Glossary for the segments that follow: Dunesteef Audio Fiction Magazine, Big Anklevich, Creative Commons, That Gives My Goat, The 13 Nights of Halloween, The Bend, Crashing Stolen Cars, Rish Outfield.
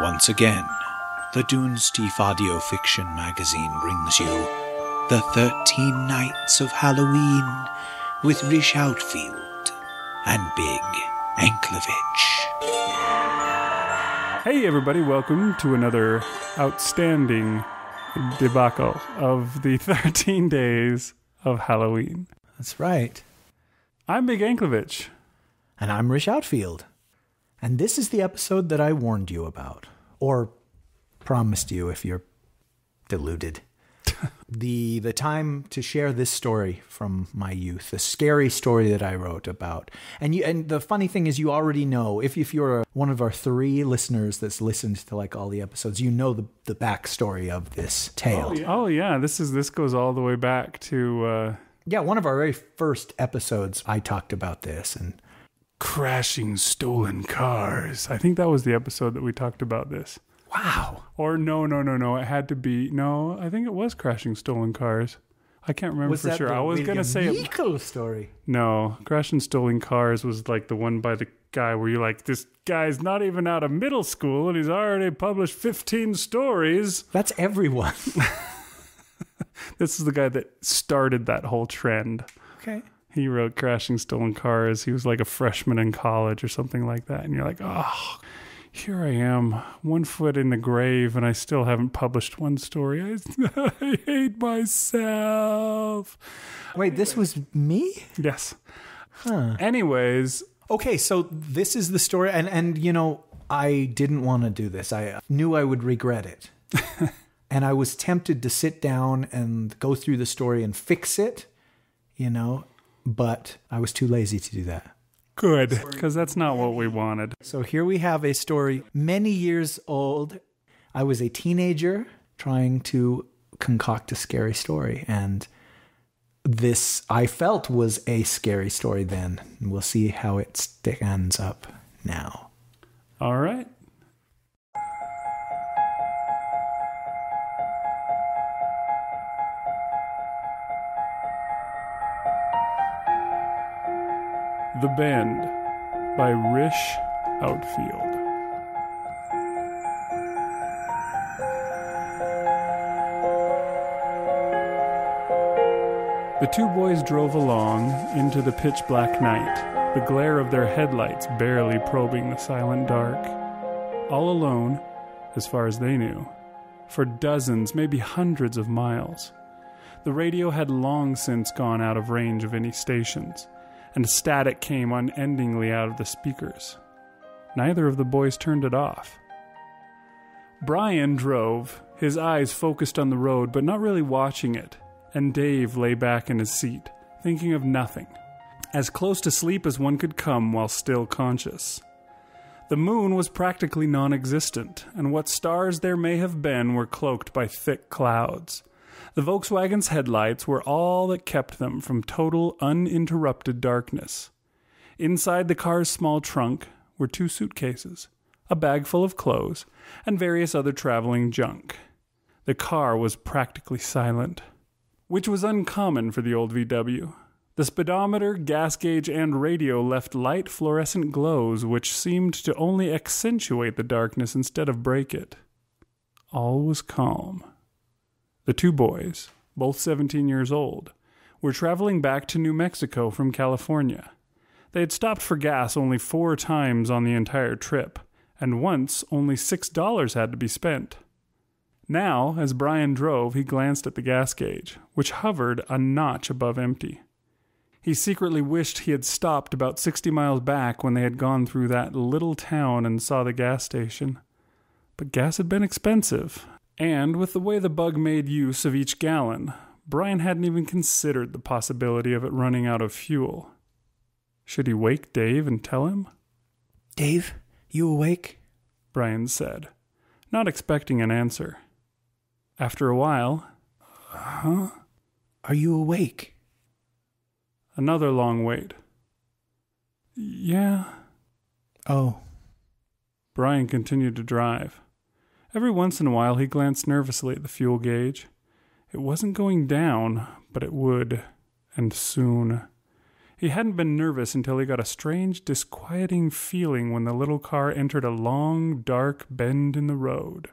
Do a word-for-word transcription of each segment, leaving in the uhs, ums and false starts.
Once again, the Dunesteef Audio Fiction Magazine brings you The thirteen Nights of Halloween with Rish Outfield and Big Anklevich. Hey everybody, welcome to another outstanding debacle of the thirteen days of Halloween. That's right. I'm Big Anklevich. And I'm Rish Outfield. And this is the episode that I warned you about. Or promised you if you're deluded. the the time to share this story from my youth, the scary story that I wrote about. And you, and the funny thing is you already know, if, if you're one of our three listeners that's listened to like all the episodes, you know the, the backstory of this tale. Oh yeah. oh yeah, this is this goes all the way back to... Uh... Yeah, one of our very first episodes I talked about this and... Crashing Stolen Cars. I think that was the episode that we talked about this. Wow. Or no, no, no, no. It had to be... No, I think it was Crashing Stolen Cars. I can't remember was for sure. I was going to say... Was that the story? No. Crashing Stolen Cars was like the one by the guy where you're like, this guy's not even out of middle school and he's already published fifteen stories. That's everyone. This is the guy that started that whole trend. Okay. He wrote Crashing Stolen Cars. He was like a freshman in college or something like that. And you're like, oh, here I am, one foot in the grave, and I still haven't published one story. I, I hate myself. Wait, anyway. This was me? Yes. Huh. Anyways. Okay, so this is the story. And, and you know, I didn't want to do this. I knew I would regret it. And I was tempted to sit down and go through the story and fix it, you know. But I was too lazy to do that. Good, because that's not what we wanted. So here we have a story many years old. I was a teenager trying to concoct a scary story. And this, I felt, was a scary story then. We'll see how it stands up now. All right. The Bend by Rish Outfield. The two boys drove along into the pitch black night, the glare of their headlights barely probing the silent dark. All alone, as far as they knew, for dozens, maybe hundreds of miles. The radio had long since gone out of range of any stations, and static came unendingly out of the speakers. Neither of the boys turned it off. Brian drove, his eyes focused on the road, but not really watching it, and Dave lay back in his seat, thinking of nothing, as close to sleep as one could come while still conscious. The moon was practically non-existent, and what stars there may have been were cloaked by thick clouds. The Volkswagen's headlights were all that kept them from total, uninterrupted darkness. Inside the car's small trunk were two suitcases, a bag full of clothes, and various other traveling junk. The car was practically silent, which was uncommon for the old V W. The speedometer, gas gauge, and radio left light fluorescent glows which seemed to only accentuate the darkness instead of break it. All was calm. The two boys, both seventeen years old, were traveling back to New Mexico from California. They had stopped for gas only four times on the entire trip, and once only six dollars had to be spent. Now, as Brian drove, he glanced at the gas gauge, which hovered a notch above empty. He secretly wished he had stopped about sixty miles back when they had gone through that little town and saw the gas station. But gas had been expensive. And with the way the bug made use of each gallon, Brian hadn't even considered the possibility of it running out of fuel. Should he wake Dave and tell him? Dave, you awake? Brian said, not expecting an answer. After a while, huh? Are you awake? Another long wait. Yeah. Oh. Brian continued to drive. Every once in a while, he glanced nervously at the fuel gauge. It wasn't going down, but it would, and soon. He hadn't been nervous until he got a strange, disquieting feeling when the little car entered a long, dark bend in the road.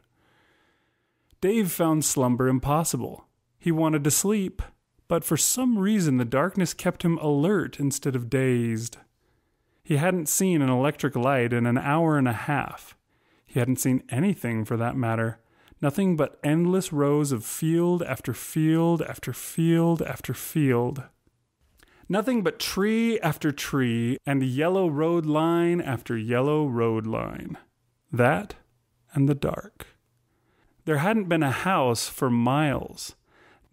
Dave found slumber impossible. He wanted to sleep, but for some reason the darkness kept him alert instead of dazed. He hadn't seen an electric light in an hour and a half. He hadn't seen anything, for that matter. Nothing but endless rows of field after field after field after field. Nothing but tree after tree and yellow road line after yellow road line. That and the dark. There hadn't been a house for miles.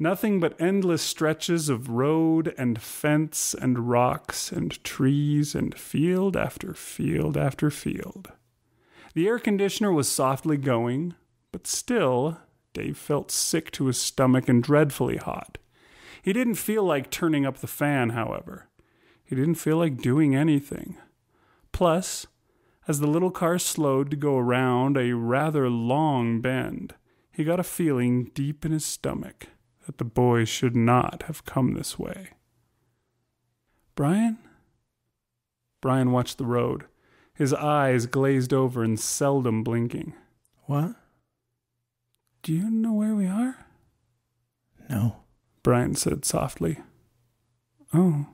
Nothing but endless stretches of road and fence and rocks and trees and field after field after field. The air conditioner was softly going, but still, Dave felt sick to his stomach and dreadfully hot. He didn't feel like turning up the fan, however. He didn't feel like doing anything. Plus, as the little car slowed to go around a rather long bend, he got a feeling deep in his stomach that the boy should not have come this way. Brian? Brian watched the road, his eyes glazed over and seldom blinking. What? Do you know where we are? No, Brian said softly. Oh.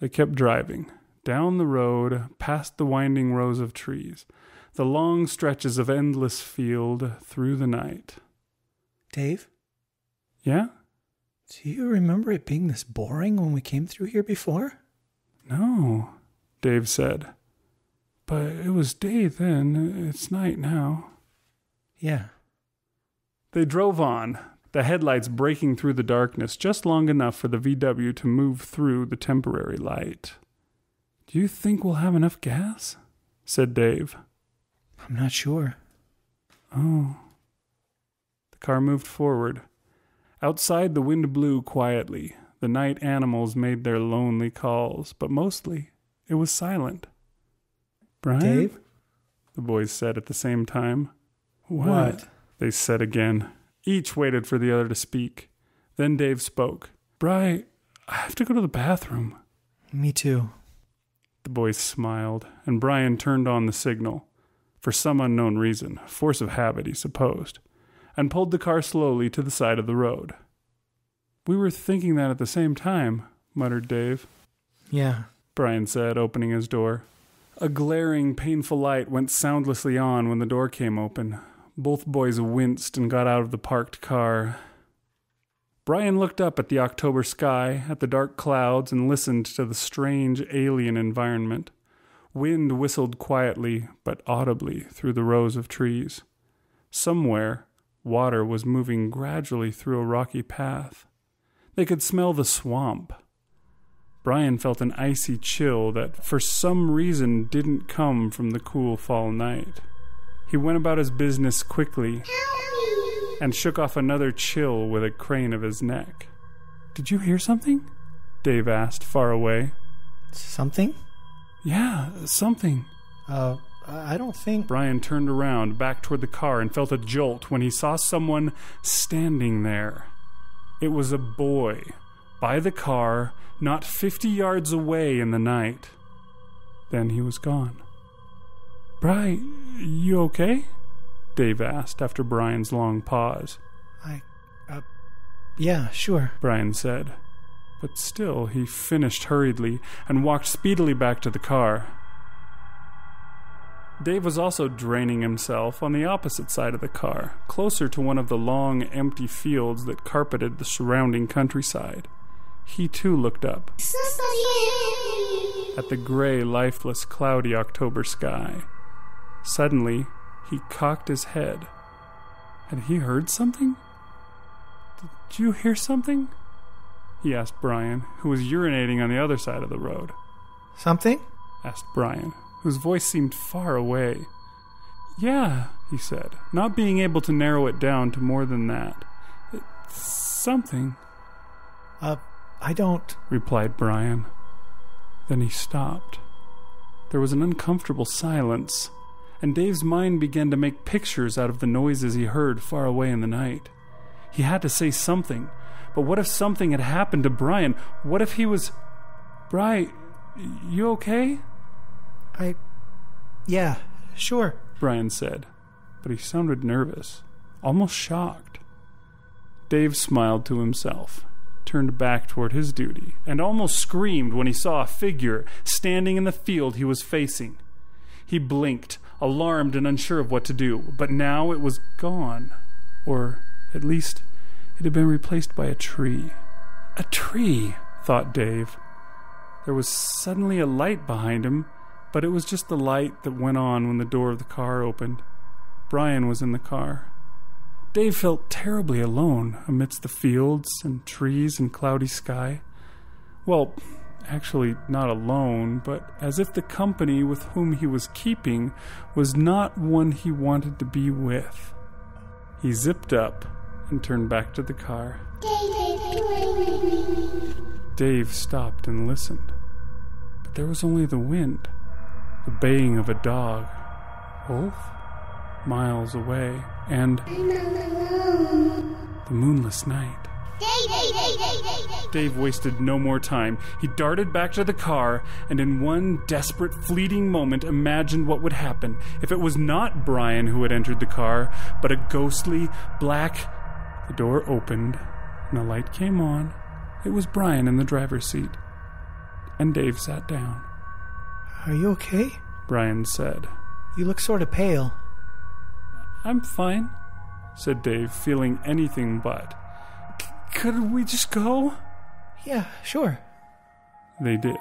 They kept driving, down the road, past the winding rows of trees, the long stretches of endless field through the night. Dave? Yeah? Do you remember it being this boring when we came through here before? No, Dave said. But it was day then, it's night now. Yeah. They drove on, the headlights breaking through the darkness just long enough for the V W to move through the temporary light. Do you think we'll have enough gas? Said Dave. I'm not sure. Oh. The car moved forward. Outside, the wind blew quietly. The night animals made their lonely calls, but mostly it was silent. Brian? Dave? The boys said at the same time. What? What? They said again. Each waited for the other to speak. Then Dave spoke. Bri, I have to go to the bathroom. Me too. The boys smiled, and Brian turned on the signal. For some unknown reason, force of habit, he supposed, and pulled the car slowly to the side of the road. We were thinking that at the same time, muttered Dave. Yeah, Brian said, opening his door. A glaring, painful light went soundlessly on when the door came open. Both boys winced and got out of the parked car. Brian looked up at the October sky, at the dark clouds, and listened to the strange alien environment. Wind whistled quietly but audibly through the rows of trees. Somewhere, water was moving gradually through a rocky path. They could smell the swamp. Brian felt an icy chill that, for some reason, didn't come from the cool fall night. He went about his business quickly and shook off another chill with a crane of his neck. Did you hear something? Dave asked, far away. Something? Yeah, something. Uh, I don't think... Brian turned around, back toward the car, and felt a jolt when he saw someone standing there. It was a boy, by the car, not fifty yards away in the night. Then he was gone. Brian, you okay? Dave asked after Brian's long pause. I, uh, yeah, sure, Brian said. But still, he finished hurriedly and walked speedily back to the car. Dave was also draining himself on the opposite side of the car, closer to one of the long, empty fields that carpeted the surrounding countryside. He too looked up at the gray, lifeless, cloudy October sky. Suddenly, he cocked his head. Had he heard something? Did you hear something? He asked Brian, who was urinating on the other side of the road. Something? Asked Brian, whose voice seemed far away. Yeah, he said, not being able to narrow it down to more than that. It's something. Uh, I don't, replied Brian. Then he stopped. There was an uncomfortable silence, and Dave's mind began to make pictures out of the noises he heard far away in the night. He had to say something, but what if something had happened to Brian? What if he was... Bri, you okay? I... yeah, sure, Brian said, but he sounded nervous, almost shocked. Dave smiled to himself, turned back toward his duty, and almost screamed when he saw a figure standing in the field he was facing. He blinked, alarmed and unsure of what to do, but now it was gone, or at least it had been replaced by a tree. A tree, thought Dave. There was suddenly a light behind him, but it was just the light that went on when the door of the car opened. Brian was in the car. Dave felt terribly alone amidst the fields and trees and cloudy sky. Well, actually not alone, but as if the company with whom he was keeping was not one he wanted to be with. He zipped up and turned back to the car. Dave stopped and listened, but there was only the wind, the baying of a dog, wolf, miles away, and the moonless night. Dave wasted no more time. He darted back to the car, and in one desperate, fleeting moment imagined what would happen if it was not Brian who had entered the car, but a ghostly, black... The door opened, and the light came on. It was Brian in the driver's seat, and Dave sat down. Are you okay? Brian said. You look sort of pale. I'm fine, said Dave, feeling anything but. Could we just go? Yeah, sure. They did.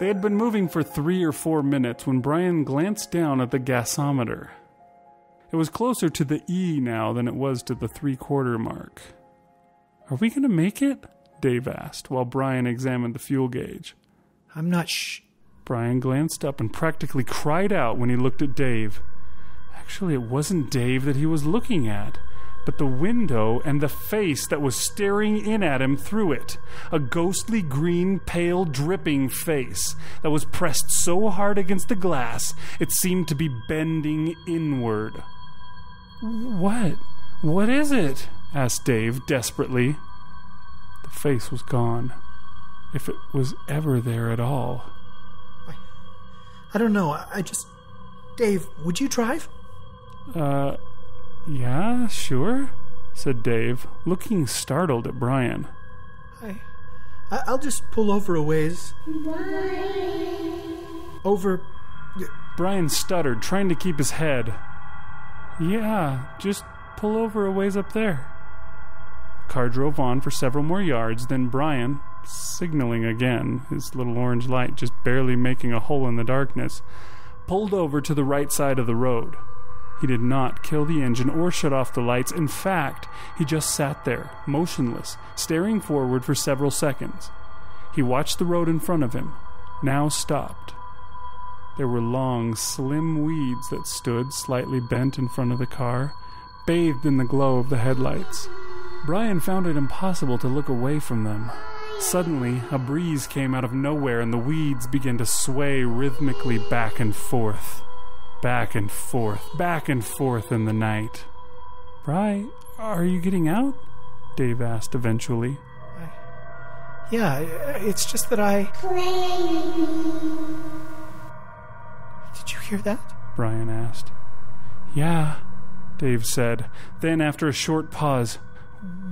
They had been moving for three or four minutes when Brian glanced down at the gasometer. It was closer to the E now than it was to the three-quarter mark. Are we going to make it? Dave asked, while Brian examined the fuel gauge. I'm not sh... Brian glanced up and practically cried out when he looked at Dave. Actually, it wasn't Dave that he was looking at, but the window and the face that was staring in at him through it. A ghostly green, pale, dripping face that was pressed so hard against the glass it seemed to be bending inward. What? What is it? Asked Dave desperately. The face was gone, if it was ever there at all. I don't know. I just... Dave, would you drive? Uh, yeah, sure, said Dave, looking startled at Brian. I... I'll just pull over a ways. Why? Over... Brian stuttered, trying to keep his head. Yeah, just pull over a ways up there. The car drove on for several more yards, then Brian... signaling again, his little orange light just barely making a hole in the darkness, pulled over to the right side of the road. He did not kill the engine or shut off the lights. In fact, he just sat there, motionless, staring forward for several seconds. He watched the road in front of him, now stopped. There were long, slim weeds that stood slightly bent in front of the car, bathed in the glow of the headlights. Brian found it impossible to look away from them. Suddenly, a breeze came out of nowhere and the weeds began to sway rhythmically back and forth. Back and forth, back and forth in the night. Bri, are you getting out? Dave asked eventually. I, yeah, it's just that I... Did you hear that? Brian asked. Yeah, Dave said. Then, after a short pause,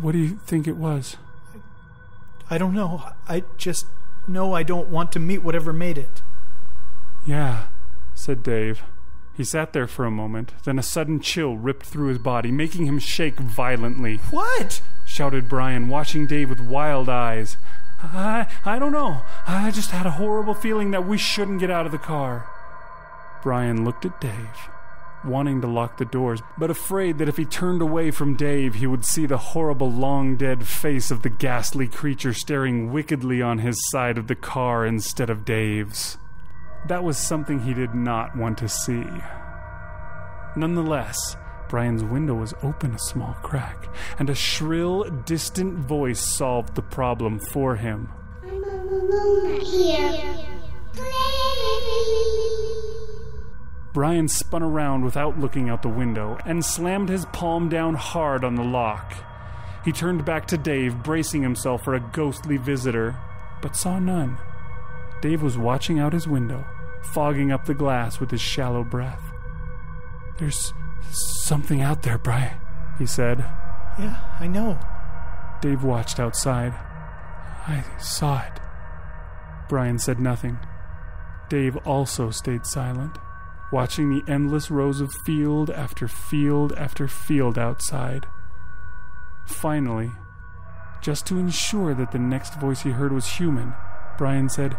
what do you think it was? I don't know. I just know I don't want to meet whatever made it. Yeah, said Dave. He sat there for a moment, then a sudden chill ripped through his body, making him shake violently. What? Shouted Brian, watching Dave with wild eyes. I, I don't know. I just had a horrible feeling that we shouldn't get out of the car. Brian looked at Dave, wanting to lock the doors, but afraid that if he turned away from Dave, he would see the horrible, long-dead face of the ghastly creature staring wickedly on his side of the car instead of Dave's. That was something he did not want to see. Nonetheless, Brian's window was open a small crack, and a shrill, distant voice solved the problem for him. I'm alone here. Please. Brian spun around without looking out the window and slammed his palm down hard on the lock. He turned back to Dave, bracing himself for a ghostly visitor, but saw none. Dave was watching out his window, fogging up the glass with his shallow breath. "There's something out there, Brian," he said. "Yeah, I know." Dave watched outside. "I saw it." Brian said nothing. Dave also stayed silent, watching the endless rows of field after field after field outside. Finally, just to ensure that the next voice he heard was human, Brian said,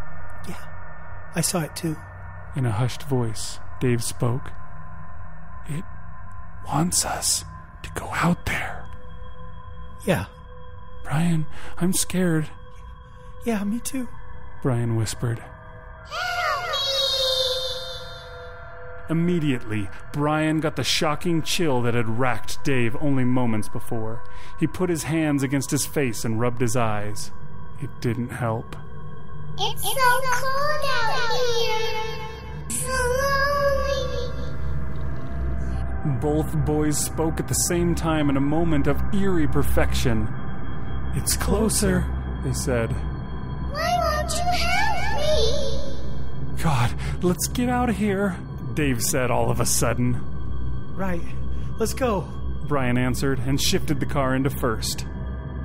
"Yeah, I saw it too." In a hushed voice, Dave spoke. "It wants us to go out there." "Yeah." "Brian, I'm scared." "Yeah, me too," Brian whispered. Immediately, Brian got the shocking chill that had racked Dave only moments before. He put his hands against his face and rubbed his eyes. It didn't help. "It's so cold out here. So lonely." Both boys spoke at the same time in a moment of eerie perfection. "It's closer," they said. "Why won't you help me?" "God, let's get out of here," Dave said all of a sudden. "Right, let's go," Brian answered and shifted the car into first.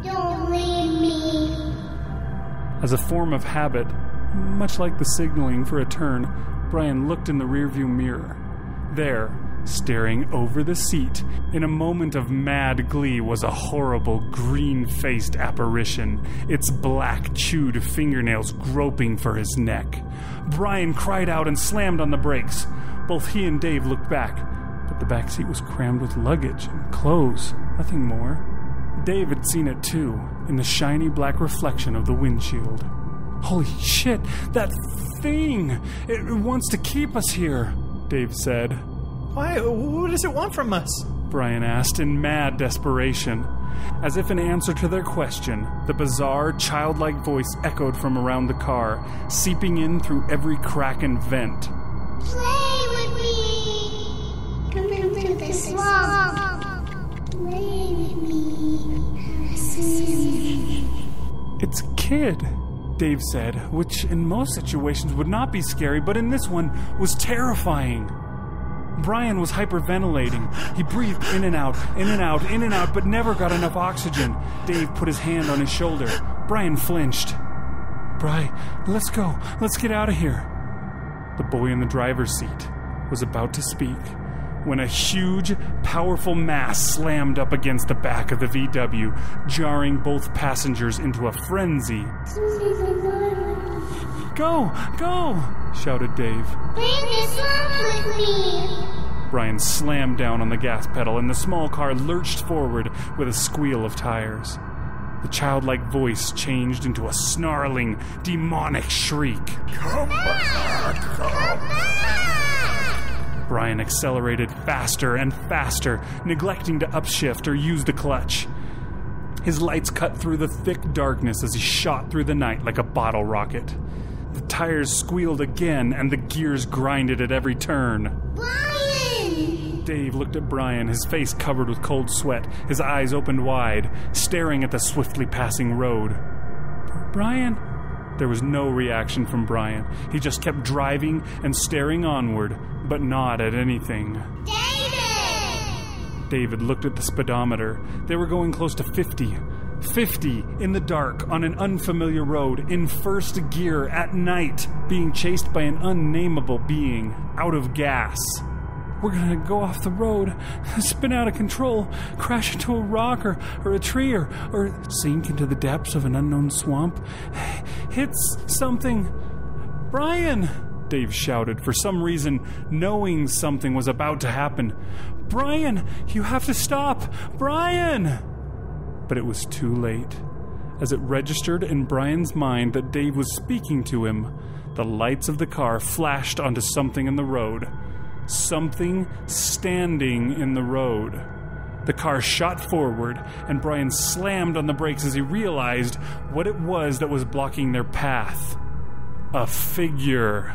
"Don't leave me." As a form of habit, much like the signaling for a turn, Brian looked in the rearview mirror. There, staring over the seat, in a moment of mad glee, was a horrible, green-faced apparition, its black, chewed fingernails groping for his neck. Brian cried out and slammed on the brakes. Both he and Dave looked back, but the back seat was crammed with luggage and clothes, nothing more. Dave had seen it too, in the shiny black reflection of the windshield. "Holy shit, that thing! It wants to keep us here," Dave said. "Why? What does it want from us?" Brian asked in mad desperation. As if in answer to their question, the bizarre, childlike voice echoed from around the car, seeping in through every crack and vent. "Play with me! Come into the swamp! Play with me! It's a kid," Dave said, which in most situations would not be scary, but in this one was terrifying. Brian was hyperventilating. He breathed in and out, in and out, in and out, but never got enough oxygen. Dave put his hand on his shoulder. Brian flinched. "Bri, let's go. Let's get out of here." The boy in the driver's seat was about to speak when a huge, powerful mass slammed up against the back of the V W, jarring both passengers into a frenzy. "Go! Go!" shouted Dave. "Bring this up with me!" Brian slammed down on the gas pedal and the small car lurched forward with a squeal of tires. The childlike voice changed into a snarling, demonic shriek. "Come back! Come back!" Brian accelerated faster and faster, neglecting to upshift or use the clutch. His lights cut through the thick darkness as he shot through the night like a bottle rocket. The tires squealed again, and the gears grinded at every turn. "Brian!" Dave looked at Brian, his face covered with cold sweat, his eyes opened wide, staring at the swiftly passing road. "Brian?" There was no reaction from Brian. He just kept driving and staring onward, but not at anything. "David!" David looked at the speedometer. They were going close to fifty. fifty in the dark, on an unfamiliar road, in first gear, at night, being chased by an unnameable being, out of gas. "We're gonna go off the road, spin out of control, crash into a rock or, or a tree or, or sink into the depths of an unknown swamp. Hit something. Brian!" Dave shouted, for some reason knowing something was about to happen. "Brian, you have to stop! Brian!" But it was too late. As it registered in Brian's mind that Dave was speaking to him, the lights of the car flashed onto something in the road. Something standing in the road. The car shot forward, and Brian slammed on the brakes as he realized what it was that was blocking their path. A figure.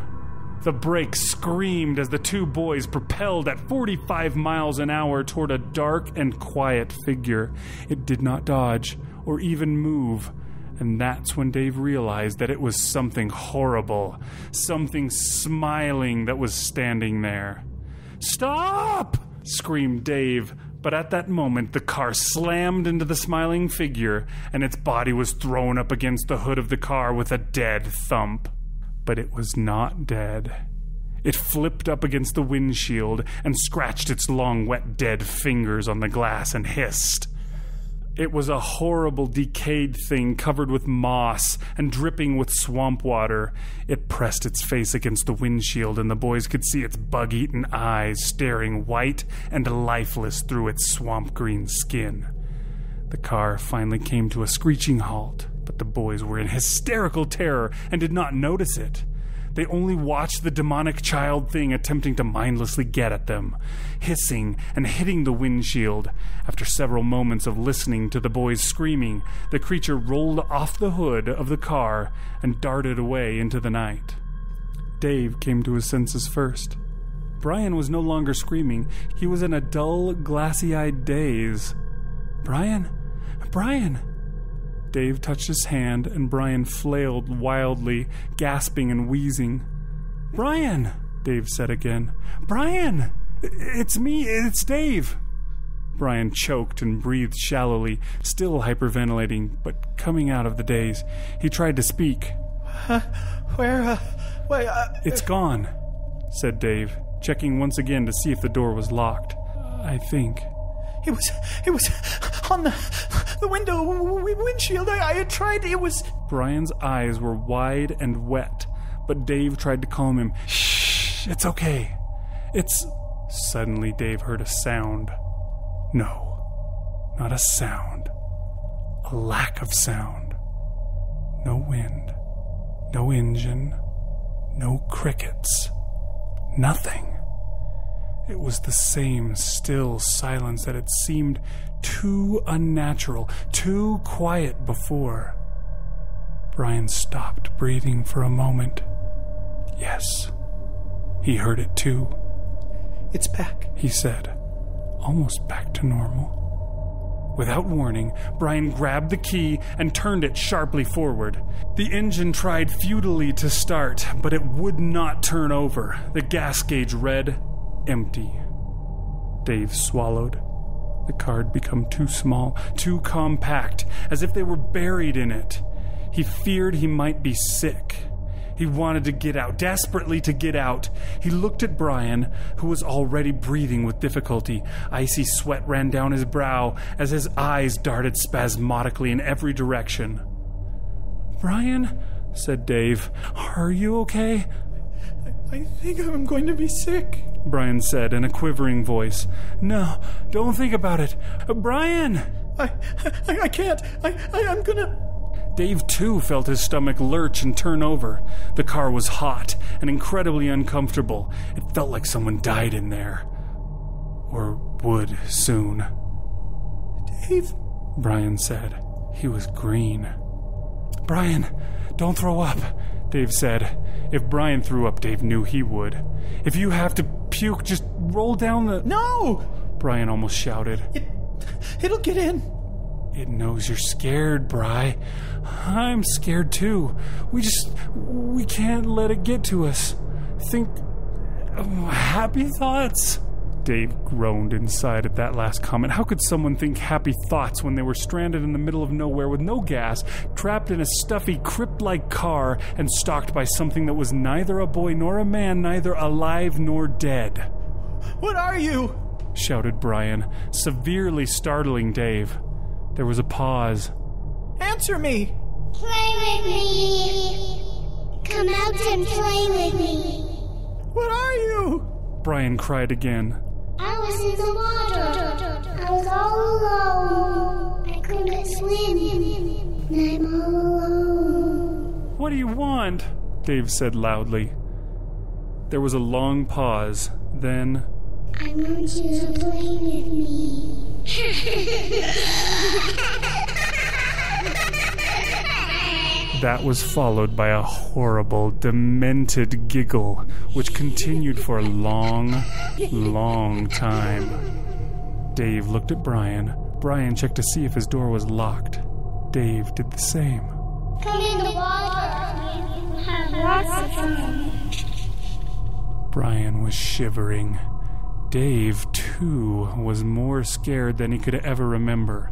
The brake screamed as the two boys propelled at forty-five miles an hour toward a dark and quiet figure. It did not dodge or even move, and that's when Dave realized that it was something horrible, something smiling that was standing there. "Stop!" screamed Dave, but at that moment the car slammed into the smiling figure and its body was thrown up against the hood of the car with a dead thump. But it was not dead. It flipped up against the windshield and scratched its long, wet, dead fingers on the glass and hissed. It was a horrible, decayed thing covered with moss and dripping with swamp water. It pressed its face against the windshield, and the boys could see its bug-eaten eyes staring white and lifeless through its swamp-green skin. The car finally came to a screeching halt. But the boys were in hysterical terror and did not notice it. They only watched the demonic child thing attempting to mindlessly get at them, hissing and hitting the windshield. After several moments of listening to the boys screaming, the creature rolled off the hood of the car and darted away into the night. Dave came to his senses first. Brian was no longer screaming. He was in a dull, glassy-eyed daze. "Brian? Brian!" Dave touched his hand, and Brian flailed wildly, gasping and wheezing. "Brian!" Dave said again. "Brian! It's me! It's Dave!" Brian choked and breathed shallowly, still hyperventilating, but coming out of the daze. He tried to speak. Uh, where, uh, where, uh, "It's gone," said Dave, checking once again to see if the door was locked. "I think." It was, it was on the, the window, windshield, I, I had tried, it was... Brian's eyes were wide and wet, but Dave tried to calm him. "Shh, it's okay. It's..." Suddenly Dave heard a sound. No, not a sound. A lack of sound. No wind. No engine. No crickets. Nothing. It was the same still silence that had seemed too unnatural, too quiet before. Brian stopped breathing for a moment. Yes, he heard it too. "It's back," he said, almost back to normal. Without warning, Brian grabbed the key and turned it sharply forward. The engine tried futilely to start, but it would not turn over. The gas gauge read... empty. Dave swallowed. The car had become too small, too compact, as if they were buried in it. He feared he might be sick. He wanted to get out, desperately to get out. He looked at Brian, who was already breathing with difficulty. Icy sweat ran down his brow as his eyes darted spasmodically in every direction. "Brian," said Dave, "are you okay?" "I think I'm going to be sick," Brian said in a quivering voice. "No, don't think about it. Uh, Brian!" I, I I can't. I, I I'm gonna... Dave, too, felt his stomach lurch and turn over. The car was hot and incredibly uncomfortable. It felt like someone died in there. Or would soon. "Dave," Brian said. He was green. "Brian, don't throw up," Dave said. If Brian threw up, Dave knew he would. "If you have to puke, just roll down the—" "No!" Brian almost shouted. It, it'll get in." "It knows you're scared, Bri. I'm scared too. We just, we can't let it get to us. Think oh, happy thoughts." Dave groaned inside at that last comment. How could someone think happy thoughts when they were stranded in the middle of nowhere with no gas, trapped in a stuffy, crypt-like car, and stalked by something that was neither a boy nor a man, neither alive nor dead? "What are you?" shouted Brian, severely startling Dave. There was a pause. "Answer me!" "Play with me! Come out and play with me!" "What are you?" Brian cried again. "I was in the water. I was all alone. I couldn't swim. I'm all alone." "What do you want?" Dave said loudly. There was a long pause, then... "I want you to play with me." That was followed by a horrible, demented giggle, which continued for a long, long time. Dave looked at Brian. Brian checked to see if his door was locked. Dave did the same. Come in the water. Have lots of fun. Brian was shivering. Dave, too, was more scared than he could ever remember.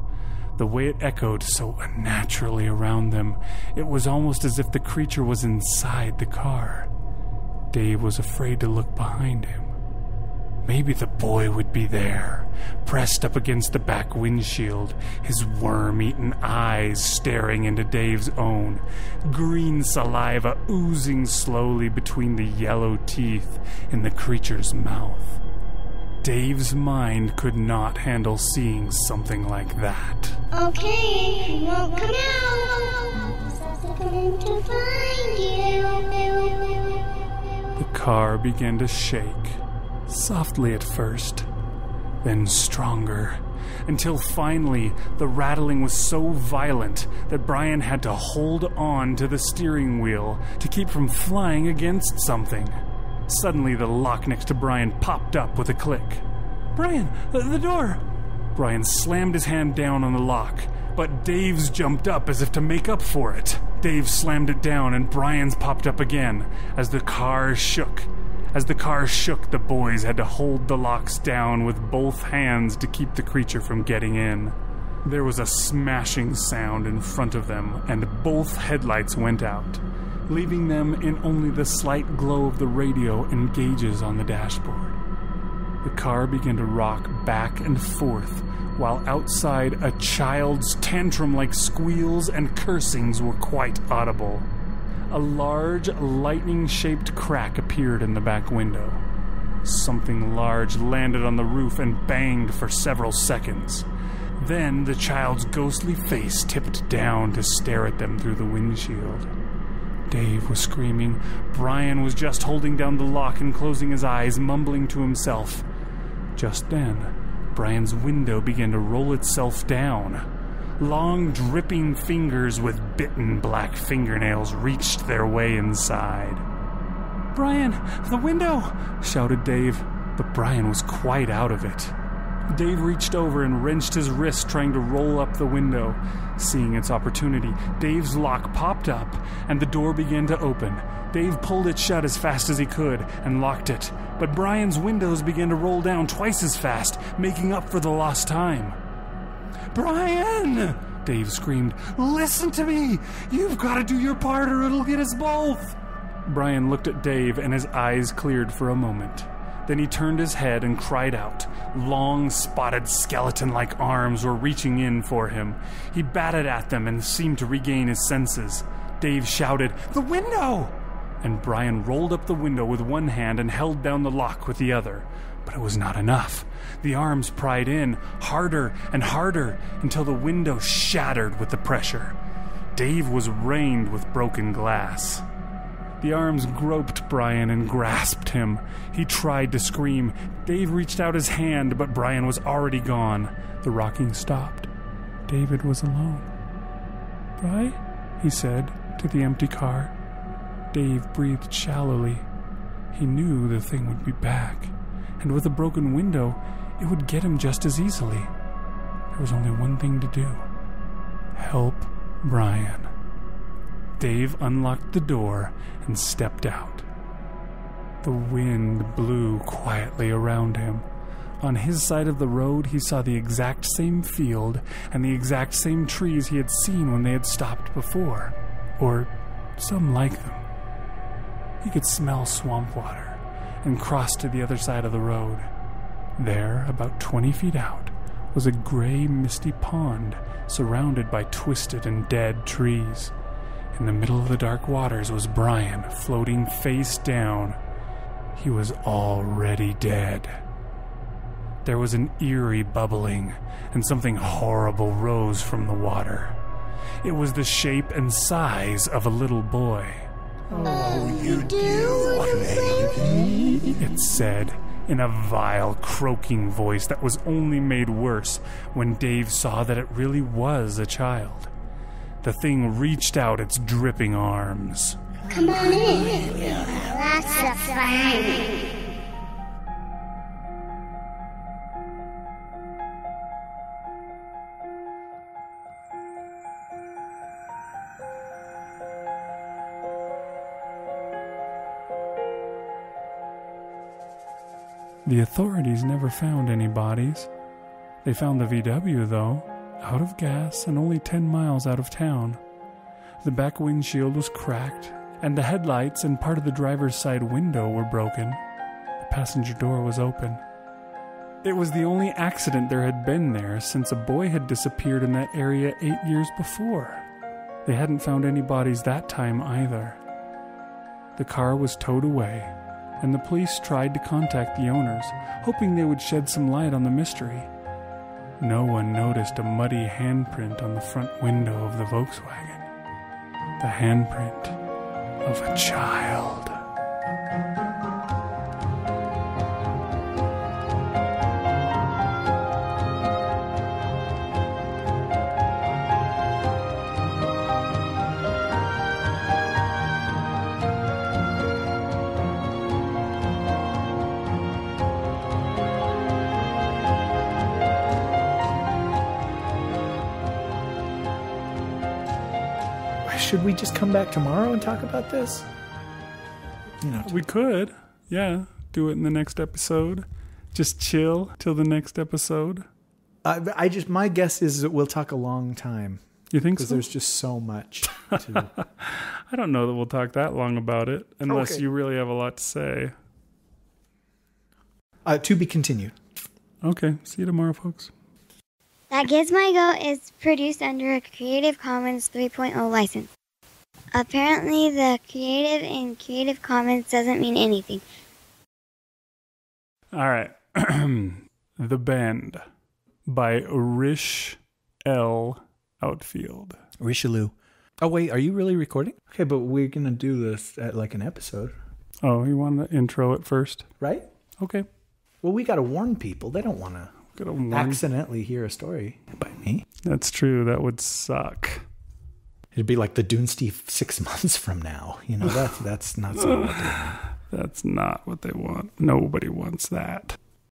The way it echoed so unnaturally around them, it was almost as if the creature was inside the car. Dave was afraid to look behind him. Maybe the boy would be there, pressed up against the back windshield, his worm-eaten eyes staring into Dave's own, green saliva oozing slowly between the yellow teeth in the creature's mouth. Dave's mind could not handle seeing something like that. Okay, you won't come out. I'm going to find you. The car began to shake, softly at first, then stronger, until finally the rattling was so violent that Brian had to hold on to the steering wheel to keep from flying against something. Suddenly, the lock next to Brian popped up with a click. Brian, the, the door! Brian slammed his hand down on the lock, but Dave's jumped up as if to make up for it. Dave slammed it down and Brian's popped up again as the car shook. As the car shook, the boys had to hold the locks down with both hands to keep the creature from getting in. There was a smashing sound in front of them, and both headlights went out, leaving them in only the slight glow of the radio and gauges on the dashboard. The car began to rock back and forth, while outside a child's tantrum-like squeals and cursings were quite audible. A large, lightning-shaped crack appeared in the back window. Something large landed on the roof and banged for several seconds. Then the child's ghostly face tipped down to stare at them through the windshield. Dave was screaming. Brian was just holding down the lock and closing his eyes, mumbling to himself. Just then, Brian's window began to roll itself down. Long, dripping fingers with bitten black fingernails reached their way inside. "Brian, the window!" shouted Dave, but Brian was quite out of it. Dave reached over and wrenched his wrist, trying to roll up the window. Seeing its opportunity, Dave's lock popped up, and the door began to open. Dave pulled it shut as fast as he could, and locked it. But Brian's windows began to roll down twice as fast, making up for the lost time. "Brian!" Dave screamed. "Listen to me! You've got to do your part or it'll get us both!" Brian looked at Dave, and his eyes cleared for a moment. Then he turned his head and cried out. Long, spotted, skeleton-like arms were reaching in for him. He batted at them and seemed to regain his senses. Dave shouted, "The window!" And Brian rolled up the window with one hand and held down the lock with the other. But it was not enough. The arms pried in, harder and harder, until the window shattered with the pressure. Dave was rained with broken glass. The arms groped Brian and grasped him. He tried to scream. Dave reached out his hand, but Brian was already gone. The rocking stopped. David was alone. "Brian?" he said to the empty car. Dave breathed shallowly. He knew the thing would be back, and with a broken window, it would get him just as easily. There was only one thing to do. Help Brian. Dave unlocked the door and stepped out. The wind blew quietly around him. On his side of the road, he saw the exact same field and the exact same trees he had seen when they had stopped before, or some like them. He could smell swamp water and crossed to the other side of the road. There, about twenty feet out, was a gray, misty pond surrounded by twisted and dead trees. In the middle of the dark waters was Brian, floating face down. He was already dead. There was an eerie bubbling, and something horrible rose from the water. It was the shape and size of a little boy. "Oh, you do, baby," it said, in a vile, croaking voice that was only made worse when Dave saw that it really was a child. The thing reached out its dripping arms. Come on in. We'll have lots of fun. The authorities never found any bodies. They found the V W, though, out of gas and only ten miles out of town. The back windshield was cracked, and the headlights and part of the driver's side window were broken. The passenger door was open. It was the only accident there had been there since a boy had disappeared in that area eight years before. They hadn't found any bodies that time either. The car was towed away, and the police tried to contact the owners, hoping they would shed some light on the mystery. No one noticed a muddy handprint on the front window of the Volkswagen. The handprint of a child. Should we just come back tomorrow and talk about this? You know, we could. Yeah, do it in the next episode. Just chill till the next episode. I, I just my guess is that we'll talk a long time. You think so? Because there's just so much. To... I don't know that we'll talk that long about it unless okay. you really have a lot to say. Uh, to be continued. Okay. See you tomorrow, folks. That Gives My Goat is produced under a Creative Commons three point oh license. Apparently, the creative in Creative Commons doesn't mean anything. All right. The Bend by Rish L. Outfield. Richelieu. Oh, wait. Are you really recording? Okay, but we're going to do this at like an episode. Oh, you want to intro it first? Right? Okay. Well, we got to warn people. They don't want to accidentally hear a story by me. That's true. That would suck. It'd be like the Dunesteef six months from now. You know, that's, that's not so what they want. That's not what they want. Nobody wants that.